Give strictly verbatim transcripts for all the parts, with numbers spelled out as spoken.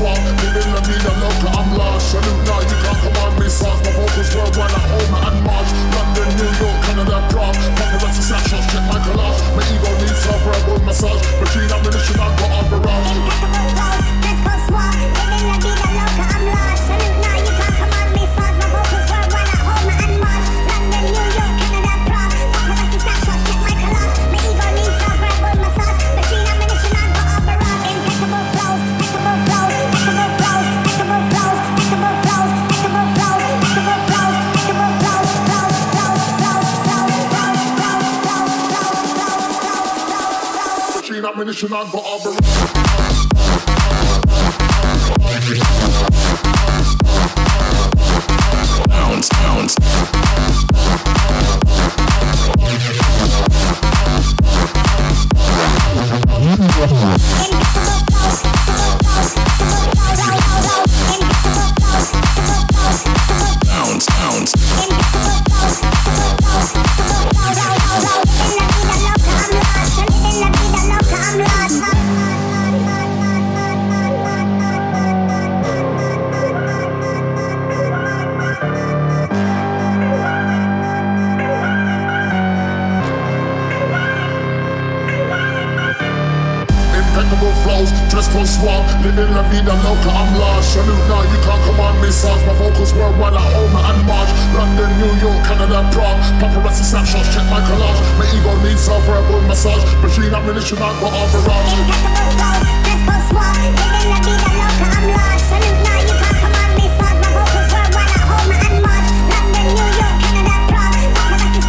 war. Living the mean and local, I'm large. Salute now, you can't command me, size. My vocals worldwide at home and March. London, New York, Canada, Prague. Paparazzi snapshots, check my collage. My ego needs a verbal massage. Machine ammunition, I've got a barrage. Let's go swat. Living the mean and local, I'm large. Salute now, you can't command me, size. My vocals worldwide at home and March. London, New York, Canada, Prague. Paparazzi snapshots, check my collage. My ego needs a verbal massage. Machine ammunition, I've got a barrage. Impeccable flows, impeccable flows, impeccable flows, impeccable flows, impeccable flows, impeccable flows, impeccable flows, impeccable flows, flows, flows, flows, flows, flows, flows, flows, flows, flows, flows, flows. Machine ammunition, I've got a barrage. Bounce, bounce. Dressed for swag, living la vida loca, I'm large. Salute now, you can't command me, size. My vocals worldwide at home and March. London, New York, Canada, Prague. Paparazzi snapshots, check my collage. My ego needs a verbal massage. Machine ammunition, I've got a barrage. Impeccable flows, dressed for swag, living la vida loca, I'm large. Salute now, you can't command me, size. My vocals worldwide at home and March. London, New York, Canada, Prague.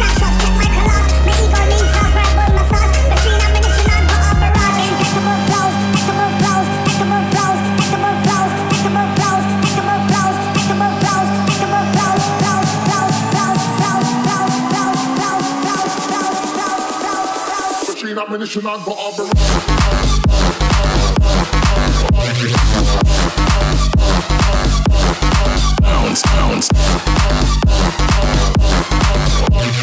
Paparazzi snapshots, check my collage. My ego needs a verbal massage. Machine ammunition, I've got a barrage. Impeccable flows. Ammunition, I've got a barrage. Bounce, bounce. Bounce, bounce.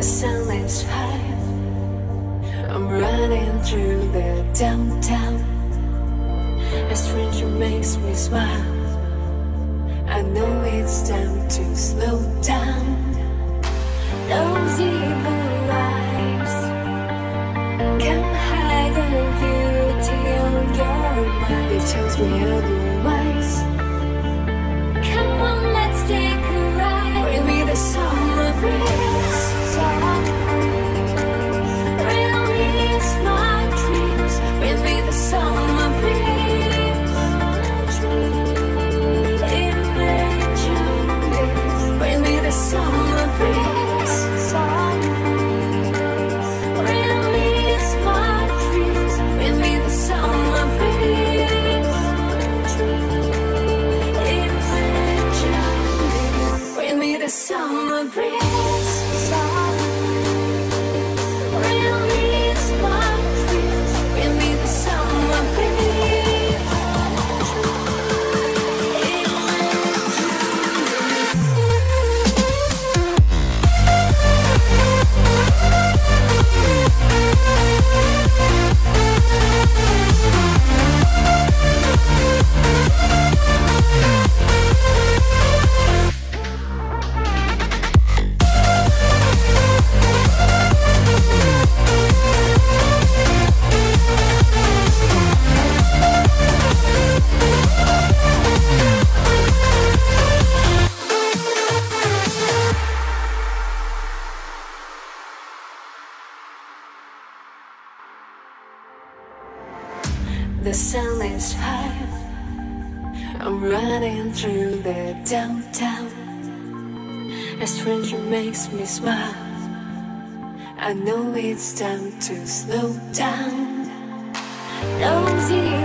the sunlight's high. I'm running through the downtown. A stranger makes me smile. I know it's time to slow down. Those evil eyes can't hide the beauty on your mind. It tells me otherwise. Come on, let's take a ride. Bring me the summer breeze. Bring me my dreams. Bring me the summer breeze. Summer breeze, bring me my dreams, bring me the summer breeze. Imagine, bring me the summer breeze. Bring me my dreams, bring me the summer breeze. The sun is high. I'm running through the downtown. A stranger makes me smile. I know it's time to slow down. Those